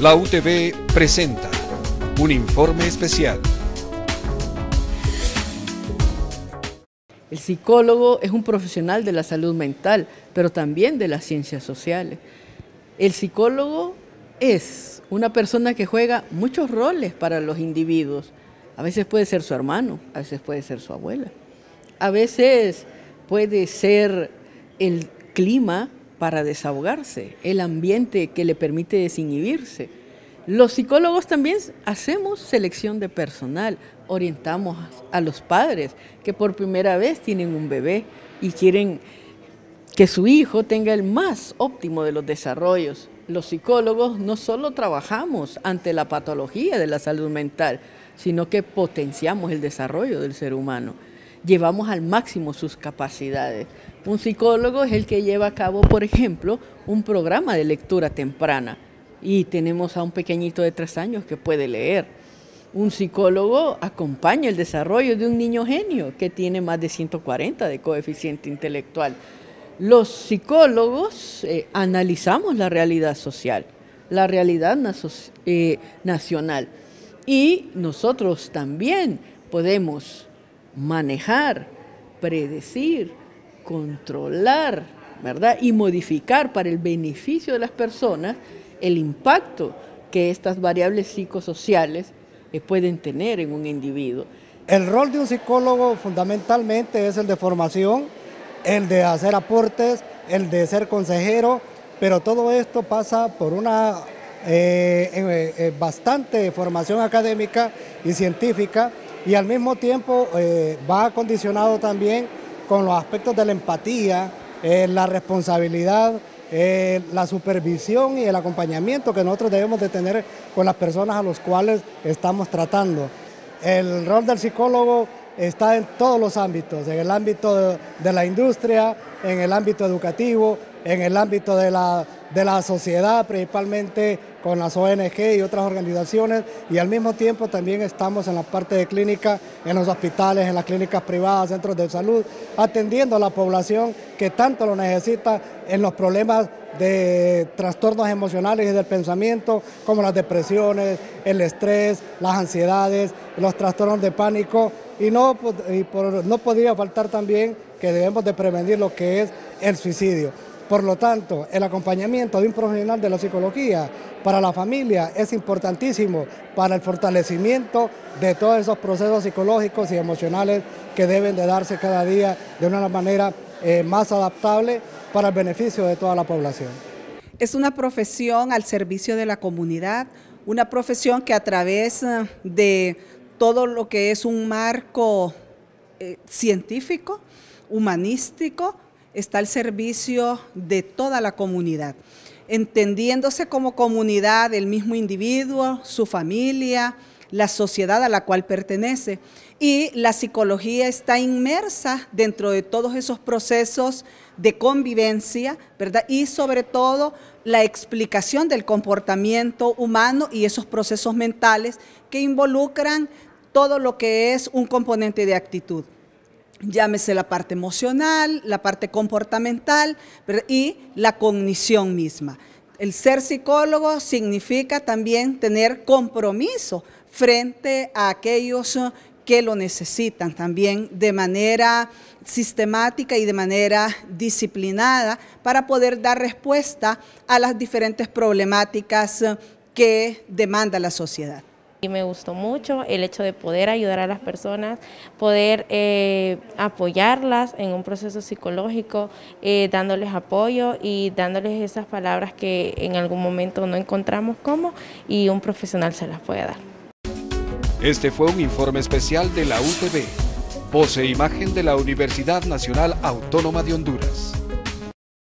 La UTV presenta un informe especial. El psicólogo es un profesional de la salud mental, pero también de las ciencias sociales. El psicólogo es una persona que juega muchos roles para los individuos. A veces puede ser su hermano, a veces puede ser su abuela. A veces puede ser el clima para desahogarse, el ambiente que le permite desinhibirse. Los psicólogos también hacemos selección de personal, orientamos a los padres que por primera vez tienen un bebé y quieren que su hijo tenga el más óptimo de los desarrollos. Los psicólogos no solo trabajamos ante la patología de la salud mental, sino que potenciamos el desarrollo del ser humano. Llevamos al máximo sus capacidades. Un psicólogo es el que lleva a cabo, por ejemplo, un programa de lectura temprana y tenemos a un pequeñito de 3 años que puede leer. Un psicólogo acompaña el desarrollo de un niño genio que tiene más de 140 de coeficiente intelectual. Los psicólogos analizamos la realidad social, la realidad nacional y nosotros también podemos manejar, predecir, controlar, ¿verdad? Y modificar para el beneficio de las personas el impacto que estas variables psicosociales pueden tener en un individuo. El rol de un psicólogo fundamentalmente es el de formación, el de hacer aportes, el de ser consejero, pero todo esto pasa por una bastante formación académica y científica, y al mismo tiempo va condicionado también con los aspectos de la empatía, la responsabilidad, la supervisión y el acompañamiento que nosotros debemos de tener con las personas a las cuales estamos tratando. El rol del psicólogo está en todos los ámbitos, en el ámbito de la industria, en el ámbito educativo, en el ámbito de la sociedad, principalmente con las ONG y otras organizaciones, y al mismo tiempo también estamos en la parte de clínica, en los hospitales, en las clínicas privadas, centros de salud, atendiendo a la población que tanto lo necesita en los problemas de trastornos emocionales y del pensamiento, como las depresiones, el estrés, las ansiedades, los trastornos de pánico, y no podría faltar también que debemos de prevenir lo que es el suicidio. Por lo tanto, el acompañamiento de un profesional de la psicología para la familia es importantísimo para el fortalecimiento de todos esos procesos psicológicos y emocionales que deben de darse cada día de una manera más adaptable para el beneficio de toda la población. Es una profesión al servicio de la comunidad, una profesión que a través de todo lo que es un marco científico, humanístico, está al servicio de toda la comunidad, entendiéndose como comunidad el mismo individuo, su familia, la sociedad a la cual pertenece, y la psicología está inmersa dentro de todos esos procesos de convivencia, ¿verdad? Y sobre todo la explicación del comportamiento humano y esos procesos mentales que involucran todo lo que es un componente de actitud. Llámese la parte emocional, la parte comportamental y la cognición misma. El ser psicólogo significa también tener compromiso frente a aquellos que lo necesitan también de manera sistemática y de manera disciplinada para poder dar respuesta a las diferentes problemáticas que demanda la sociedad. Y me gustó mucho el hecho de poder ayudar a las personas, poder apoyarlas en un proceso psicológico, dándoles apoyo y dándoles esas palabras que en algún momento no encontramos cómo y un profesional se las puede dar. Este fue un informe especial de la UTV, voz e imagen de la Universidad Nacional Autónoma de Honduras.